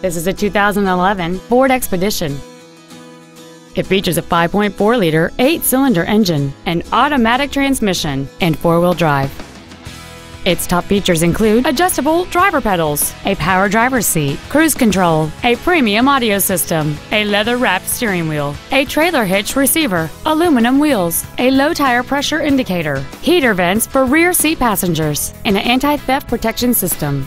This is a 2011 Ford Expedition. It features a 5.4-liter, 8-cylinder engine, an automatic transmission, and four-wheel drive. Its top features include adjustable driver pedals, a power driver's seat, cruise control, a premium audio system, a leather-wrapped steering wheel, a trailer hitch receiver, aluminum wheels, a low tire pressure indicator, heater vents for rear seat passengers, and an anti-theft protection system.